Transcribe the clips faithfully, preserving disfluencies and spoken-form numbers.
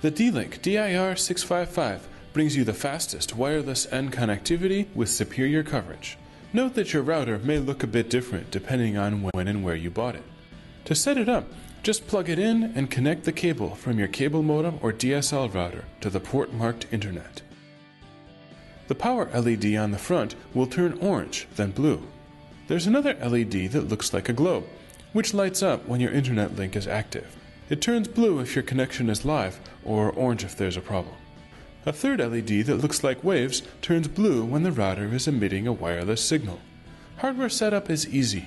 The D-Link D I R six five five brings you the fastest wireless N connectivity with superior coverage. Note that your router may look a bit different depending on when and where you bought it. To set it up, just plug it in and connect the cable from your cable modem or D S L router to the port marked Internet. The power L E D on the front will turn orange, then blue. There's another L E D that looks like a globe, which lights up when your Internet link is active. It turns blue if your connection is live, or orange if there's a problem. A third L E D that looks like waves turns blue when the router is emitting a wireless signal. Hardware setup is easy.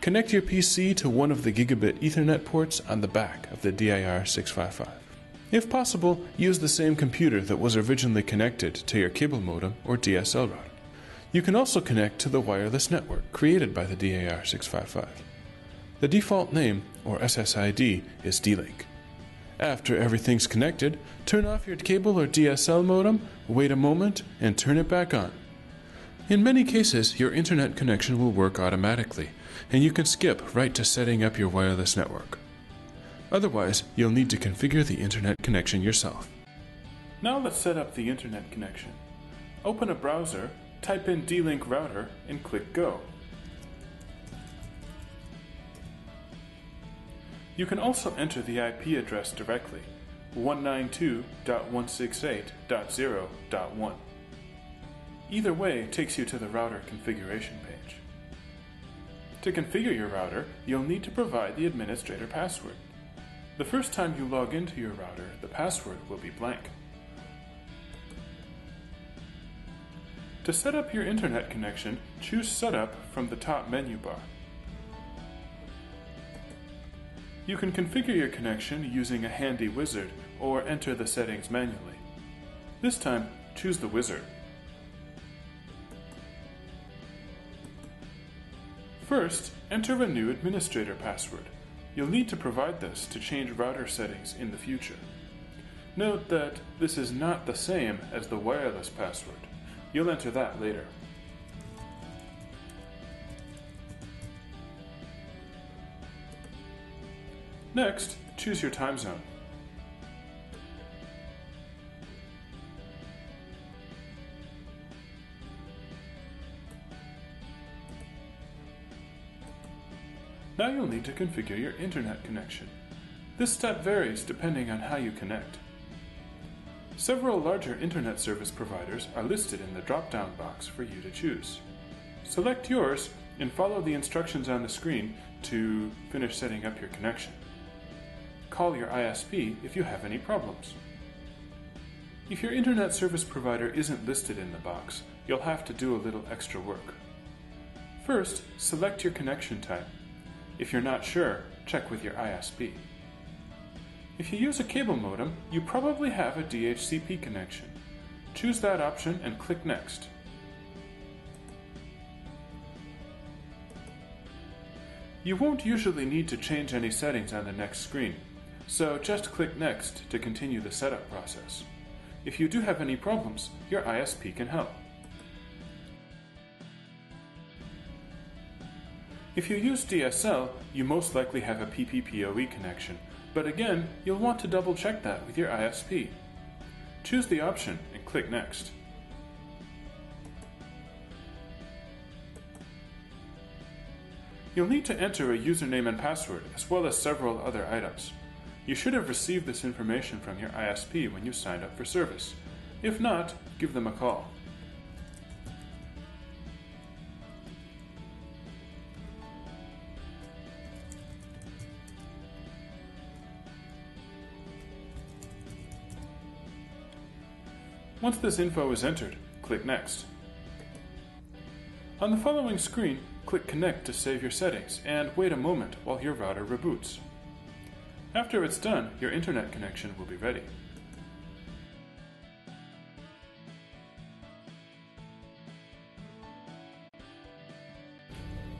Connect your P C to one of the Gigabit Ethernet ports on the back of the D I R six five five. If possible, use the same computer that was originally connected to your cable modem or D S L router. You can also connect to the wireless network created by the D I R six five five. The default name, or S S I D, is D-Link. After everything's connected, turn off your cable or D S L modem, wait a moment, and turn it back on. In many cases, your internet connection will work automatically, and you can skip right to setting up your wireless network. Otherwise, you'll need to configure the internet connection yourself. Now let's set up the internet connection. Open a browser, type in D-Link router, and click Go. You can also enter the I P address directly, one ninety-two dot one sixty-eight dot zero dot one. Either way takes you to the router configuration page. To configure your router, you'll need to provide the administrator password. The first time you log into your router, the password will be blank. To set up your internet connection, choose Setup from the top menu bar. You can configure your connection using a handy wizard or enter the settings manually. This time, choose the wizard. First, enter a new administrator password. You'll need to provide this to change router settings in the future. Note that this is not the same as the wireless password. You'll enter that later. Next, choose your time zone. Now you'll need to configure your internet connection. This step varies depending on how you connect. Several larger internet service providers are listed in the drop-down box for you to choose. Select yours and follow the instructions on the screen to finish setting up your connection. Call your I S P if you have any problems. If your internet service provider isn't listed in the box, you'll have to do a little extra work. First, select your connection type. If you're not sure, check with your I S P. If you use a cable modem, you probably have a D H C P connection. Choose that option and click Next. You won't usually need to change any settings on the next screen, so just click Next to continue the setup process. If you do have any problems, your I S P can help. If you use D S L, you most likely have a P P P O E connection, but again, you'll want to double check that with your I S P. Choose the option and click Next. You'll need to enter a username and password, as well as several other items. You should have received this information from your I S P when you signed up for service. If not, give them a call. Once this info is entered, click Next. On the following screen, click Connect to save your settings and wait a moment while your router reboots. After it's done, your internet connection will be ready.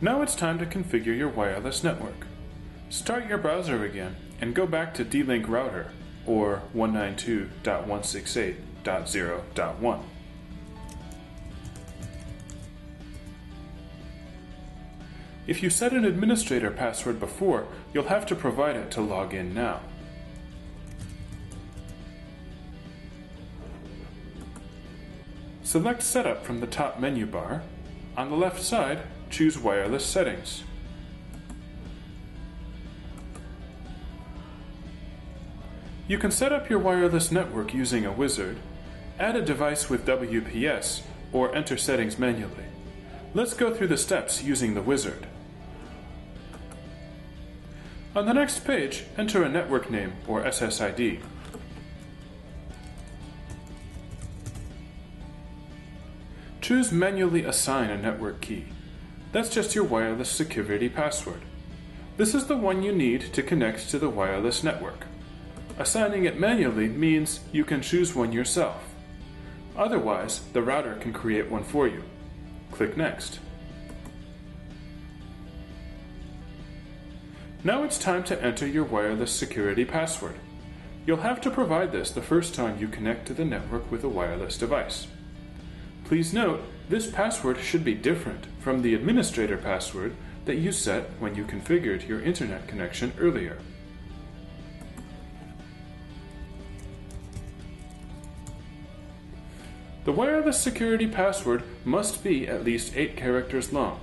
Now it's time to configure your wireless network. Start your browser again and go back to D-Link router or one ninety-two dot one sixty-eight dot zero dot one. If you set an administrator password before, you'll have to provide it to log in now. Select Setup from the top menu bar. On the left side, choose Wireless Settings. You can set up your wireless network using a wizard, add a device with W P S, or enter settings manually. Let's go through the steps using the wizard. On the next page, enter a network name or S S I D. Choose Manually Assign a Network Key. That's just your wireless security password. This is the one you need to connect to the wireless network. Assigning it manually means you can choose one yourself. Otherwise, the router can create one for you. Click Next. Now it's time to enter your wireless security password. You'll have to provide this the first time you connect to the network with a wireless device. Please note, this password should be different from the administrator password that you set when you configured your internet connection earlier. The wireless security password must be at least eight characters long.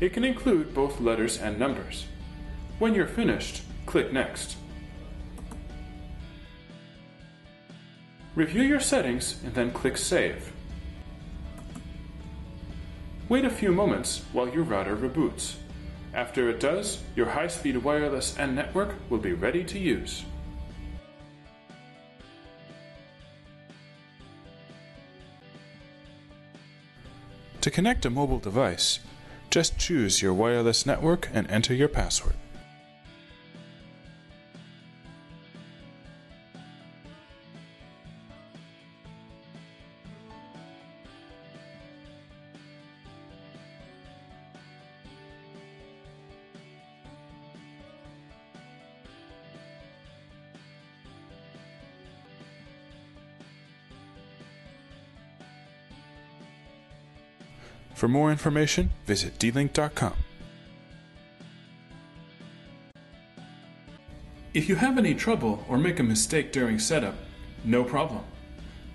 It can include both letters and numbers. When you're finished, click Next. Review your settings and then click Save. Wait a few moments while your router reboots. After it does, your high-speed wireless and network will be ready to use. To connect a mobile device, just choose your wireless network and enter your password. For more information, visit D link dot com. If you have any trouble or make a mistake during setup, no problem.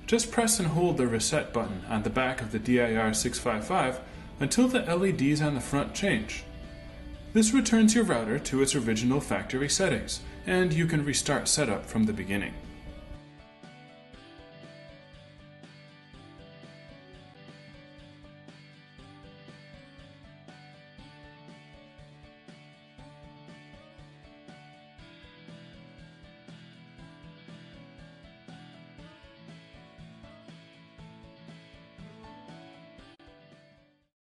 Just press and hold the reset button on the back of the D I R six five five until the L E Ds on the front change. This returns your router to its original factory settings, and you can restart setup from the beginning.